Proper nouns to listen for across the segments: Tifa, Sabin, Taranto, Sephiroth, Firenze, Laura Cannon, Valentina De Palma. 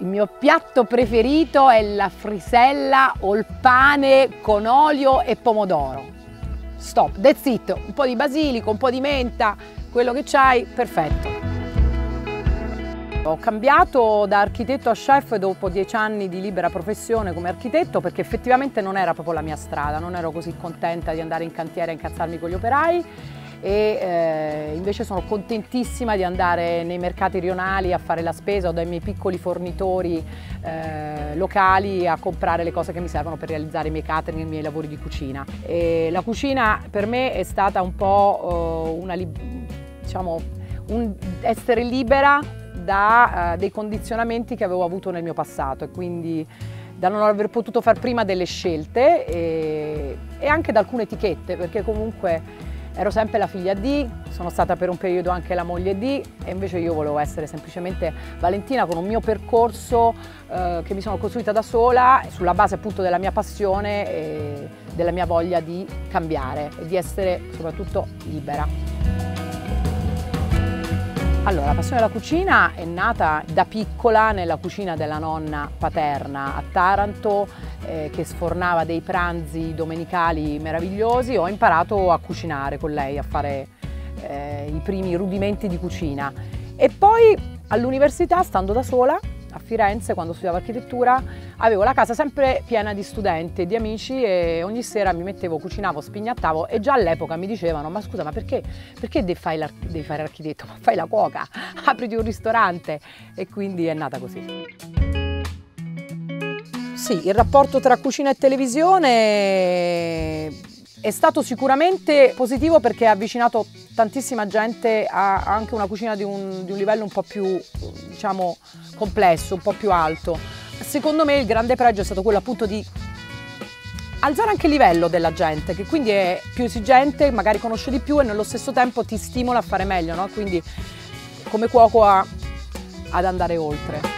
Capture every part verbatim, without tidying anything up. Il mio piatto preferito è la frisella o il pane con olio e pomodoro. Stop, that's it. Un po' di basilico, un po' di menta, quello che c'hai, perfetto. Ho cambiato da architetto a chef dopo dieci anni di libera professione come architetto, perché effettivamente non era proprio la mia strada, non ero così contenta di andare in cantiere a incazzarmi con gli operai. E eh, invece sono contentissima di andare nei mercati rionali a fare la spesa o dai miei piccoli fornitori eh, locali a comprare le cose che mi servono per realizzare i miei catering e i miei lavori di cucina. E la cucina per me è stata un po' eh, una, diciamo, un essere libera da eh, dei condizionamenti che avevo avuto nel mio passato, e quindi da non aver potuto far prima delle scelte e, e anche da alcune etichette, perché comunque ero sempre la figlia di, sono stata per un periodo anche la moglie di, e invece io volevo essere semplicemente Valentina con un mio percorso eh, che mi sono costruita da sola, sulla base appunto della mia passione e della mia voglia di cambiare e di essere soprattutto libera. Allora, la passione della cucina è nata da piccola nella cucina della nonna paterna a Taranto, eh, che sfornava dei pranzi domenicali meravigliosi. Ho imparato a cucinare con lei, a fare eh, i primi rudimenti di cucina. E poi all'università, stando da sola a Firenze quando studiavo architettura, avevo la casa sempre piena di studenti e di amici, e ogni sera mi mettevo, cucinavo, spignattavo, e già all'epoca mi dicevano: ma scusa, ma perché, perché devi fare l'architetto? Ma fai la cuoca, apriti un ristorante. E quindi è nata così. Sì, il rapporto tra cucina e televisione è stato sicuramente positivo, perché ha avvicinato tantissima gente a anche una cucina di un, di un livello un po' più, diciamo, complesso, un po' più alto. Secondo me il grande pregio è stato quello appunto di alzare anche il livello della gente, che quindi è più esigente, magari conosce di più e nello stesso tempo ti stimola a fare meglio, no? Quindi come cuoco a, ad andare oltre.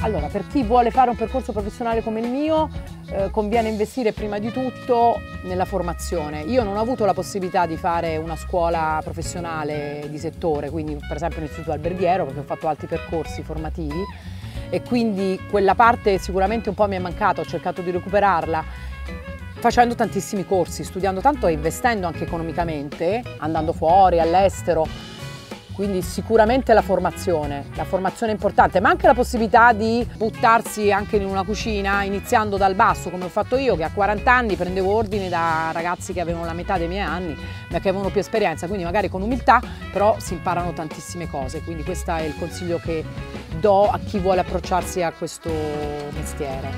Allora, per chi vuole fare un percorso professionale come il mio, eh, conviene investire prima di tutto nella formazione. Io non ho avuto la possibilità di fare una scuola professionale di settore, quindi per esempio un istituto alberghiero, perché ho fatto altri percorsi formativi, e quindi quella parte sicuramente un po' mi è mancata, ho cercato di recuperarla facendo tantissimi corsi, studiando tanto e investendo anche economicamente, andando fuori, all'estero. Quindi sicuramente la formazione, la formazione è importante, ma anche la possibilità di buttarsi anche in una cucina iniziando dal basso, come ho fatto io, che a quaranta anni prendevo ordini da ragazzi che avevano la metà dei miei anni, ma che avevano più esperienza, quindi magari con umiltà, però si imparano tantissime cose. Quindi questo è il consiglio che do a chi vuole approcciarsi a questo mestiere.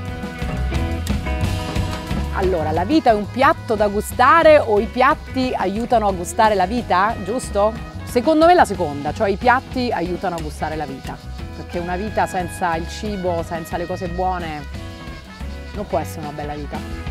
Allora, la vita è un piatto da gustare, o i piatti aiutano a gustare la vita, giusto? Secondo me la seconda, cioè i piatti aiutano a gustare la vita, perché una vita senza il cibo, senza le cose buone, non può essere una bella vita.